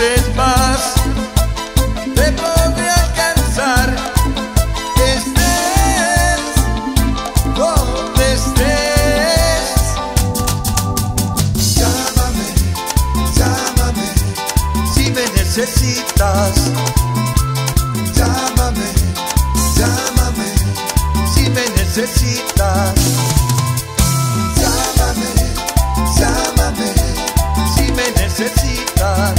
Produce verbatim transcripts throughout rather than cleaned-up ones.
veces más te podré alcanzar, estés donde estés. Llámame, llámame si me necesitas. Llámame, llámame si me necesitas. Llámame, llámame si me necesitas.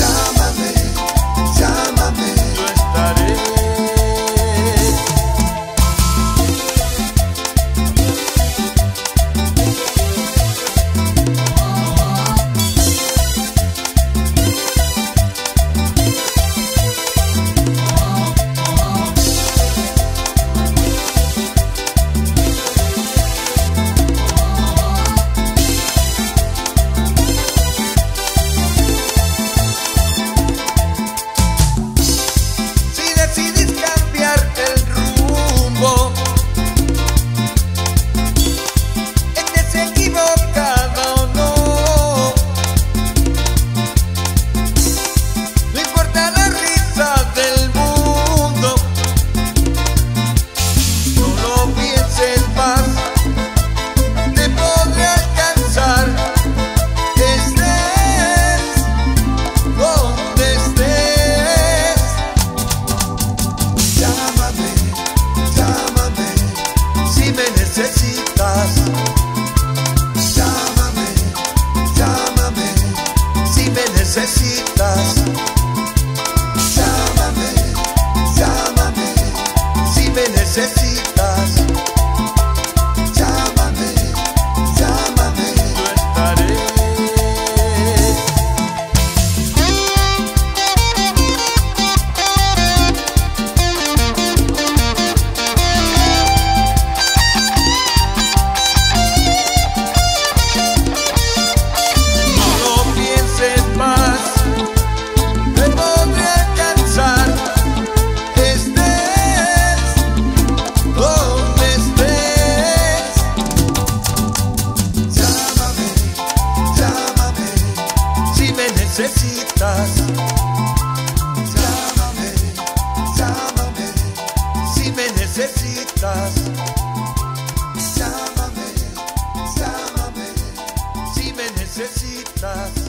Llámame, llámame, yo estaré. Llámame, llámame si me necesitas. Llámame, llámame si me necesitas. Llámame, llámame, yo estaré. Necesitas. Llámame, llámame si me necesitas. Llámame, llámame si me necesitas.